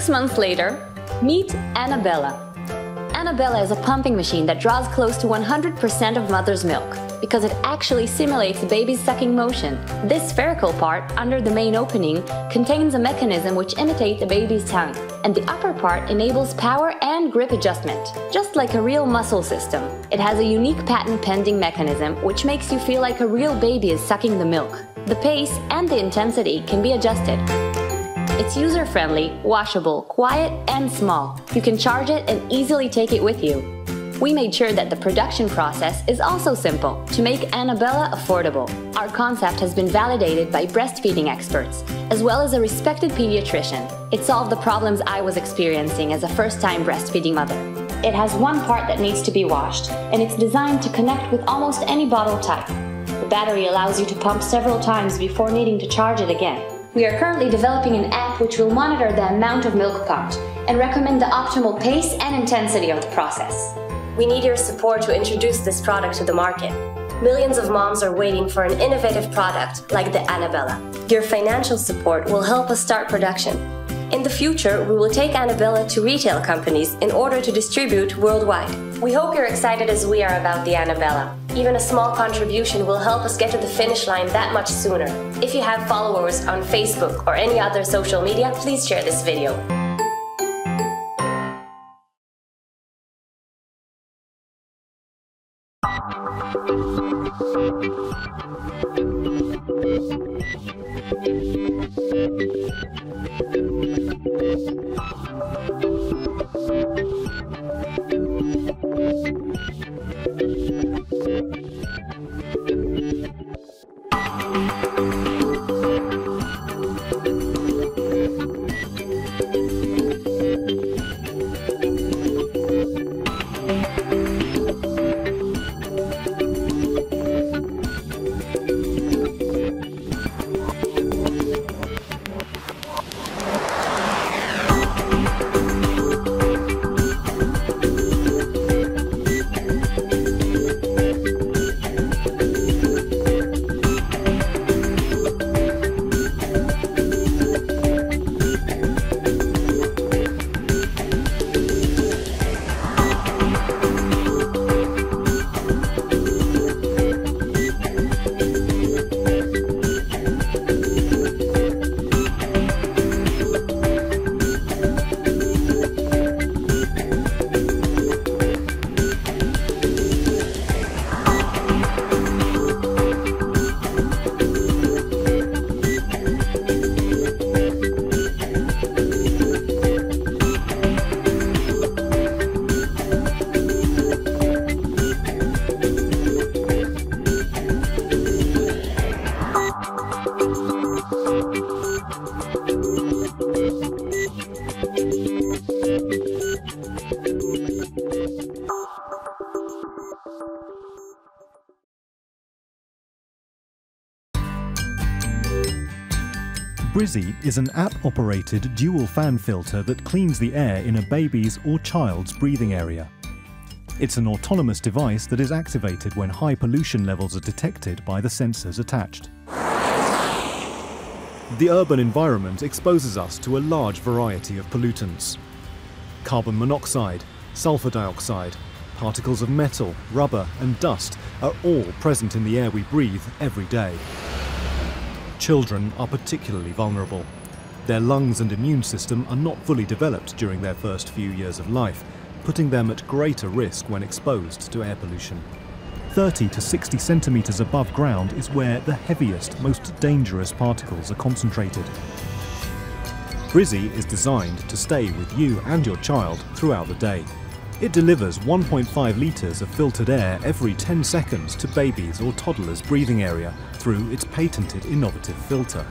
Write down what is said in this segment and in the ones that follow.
6 months later, meet Anabella. Anabella is a pumping machine that draws close to 100% of mother's milk because it actually simulates the baby's sucking motion. This spherical part under the main opening contains a mechanism which imitates a baby's tongue, and the upper part enables power and grip adjustment. Just like a real muscle system, it has a unique patent pending mechanism which makes you feel like a real baby is sucking the milk. The pace and the intensity can be adjusted. It's user-friendly, washable, quiet, and small. You can charge it and easily take it with you. We made sure that the production process is also simple to make Anabella affordable. Our concept has been validated by breastfeeding experts, as well as a respected pediatrician. It solved the problems I was experiencing as a first-time breastfeeding mother. It has one part that needs to be washed, and it's designed to connect with almost any bottle type. The battery allows you to pump several times before needing to charge it again. We are currently developing an app which will monitor the amount of milk pumped and recommend the optimal pace and intensity of the process. We need your support to introduce this product to the market. Millions of moms are waiting for an innovative product like the Anabella. Your financial support will help us start production. In the future, we will take Anabella to retail companies in order to distribute worldwide. We hope you're excited as we are about the Anabella. Even a small contribution will help us get to the finish line that much sooner. If you have followers on Facebook or any other social media, please share this video. Brizi is an app-operated dual fan filter that cleans the air in a baby's or child's breathing area. It's an autonomous device that is activated when high pollution levels are detected by the sensors attached. The urban environment exposes us to a large variety of pollutants. Carbon monoxide, sulfur dioxide, particles of metal, rubber and dust are all present in the air we breathe every day. Children are particularly vulnerable. Their lungs and immune system are not fully developed during their first few years of life, putting them at greater risk when exposed to air pollution. 30 to 60 centimetres above ground is where the heaviest, most dangerous particles are concentrated. Brizi is designed to stay with you and your child throughout the day. It delivers 1.5 litres of filtered air every 10 seconds to babies' or toddlers' breathing area through its patented innovative filter.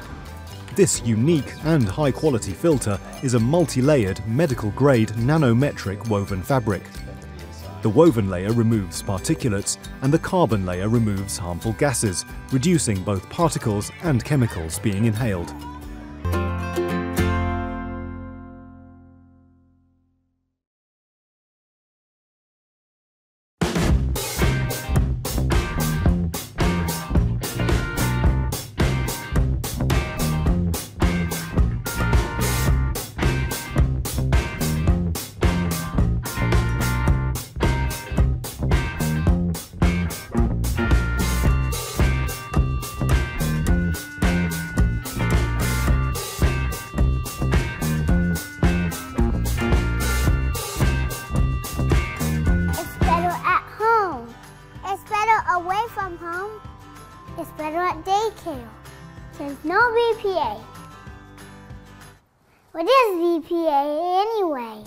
This unique and high-quality filter is a multi-layered, medical-grade nanometric woven fabric. The woven layer removes particulates and the carbon layer removes harmful gases, reducing both particles and chemicals being inhaled. is better at daycare. There's no VPA. What is VPA anyway?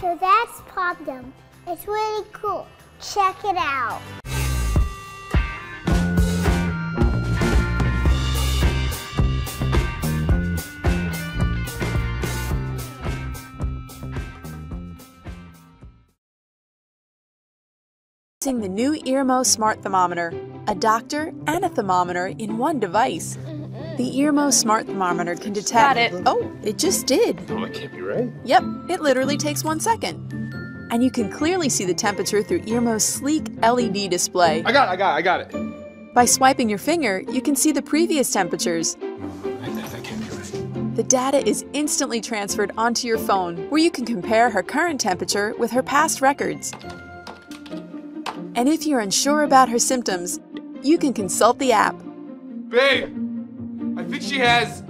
So that's PopYum. It's really cool. Check it out. Using the new Earmo smart thermometer, a doctor and a thermometer in one device. The Earmo smart thermometer can detect it. Oh, it just did. Oh, it can't be right. Yep, it literally takes 1 second. And you can clearly see the temperature through Earmo's sleek LED display. I got it. By swiping your finger, you can see the previous temperatures. That can't be right. The data is instantly transferred onto your phone, where you can compare her current temperature with her past records. And if you're unsure about her symptoms, you can consult the app. Babe, I think she has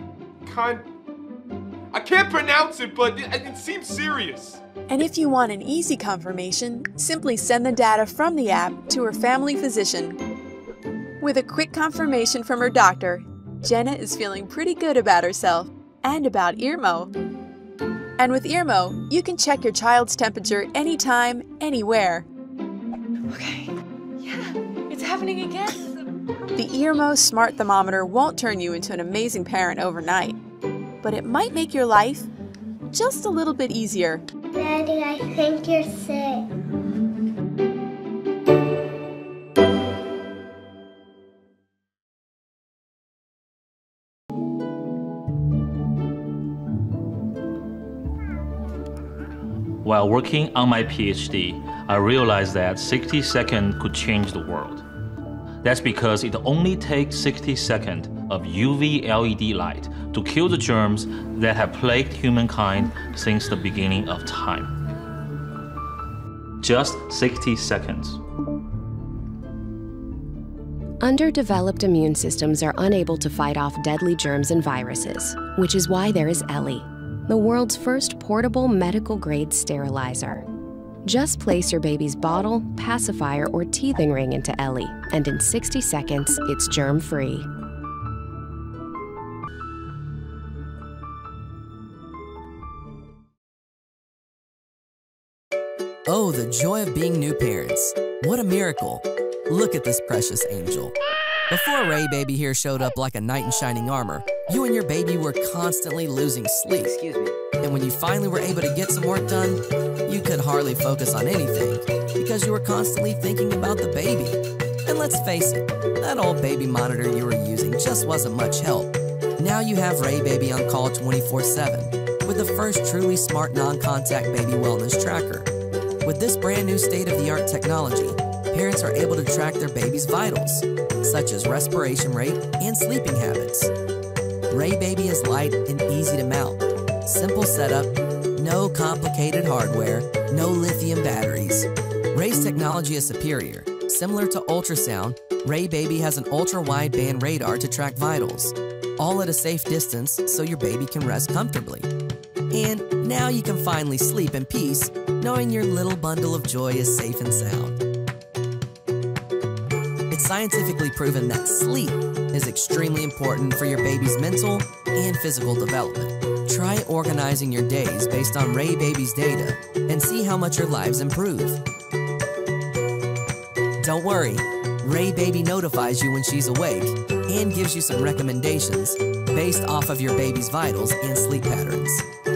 I can't pronounce it, but it seems serious. And if you want an easy confirmation, simply send the data from the app to her family physician. With a quick confirmation from her doctor, Jenna is feeling pretty good about herself and about Earmo. And with Earmo, you can check your child's temperature anytime, anywhere. Okay, yeah, it's happening again. The Earmo smart thermometer won't turn you into an amazing parent overnight, but it might make your life just a little bit easier. Daddy, I think you're sick. While working on my PhD, I realized that 60 seconds could change the world. That's because it only takes 60 seconds of UV LED light to kill the germs that have plagued humankind since the beginning of time. Just 60 seconds. Underdeveloped immune systems are unable to fight off deadly germs and viruses, which is why there is Ellie, the world's first portable medical-grade sterilizer. Just place your baby's bottle, pacifier, or teething ring into Ellie, and in 60 seconds, it's germ-free. Oh, the joy of being new parents. What a miracle. Look at this precious angel. Before Raybaby here showed up like a knight in shining armor, you and your baby were constantly losing sleep. Excuse me. And when you finally were able to get some work done, you could hardly focus on anything because you were constantly thinking about the baby. And let's face it, that old baby monitor you were using just wasn't much help. Now you have Raybaby on call 24/7 with the first truly smart non-contact baby wellness tracker. With this brand new state-of-the-art technology, parents are able to track their baby's vitals, such as respiration rate and sleeping habits. Raybaby is light and easy to mount. Simple setup, no complicated hardware, no lithium batteries. Ray's technology is superior. Similar to ultrasound, Raybaby has an ultra-wideband radar to track vitals, all at a safe distance so your baby can rest comfortably. And now you can finally sleep in peace, knowing your little bundle of joy is safe and sound. Scientifically proven that sleep is extremely important for your baby's mental and physical development. Try organizing your days based on Raybaby's data and see how much your lives improve. Don't worry, Raybaby notifies you when she's awake and gives you some recommendations based off of your baby's vitals and sleep patterns.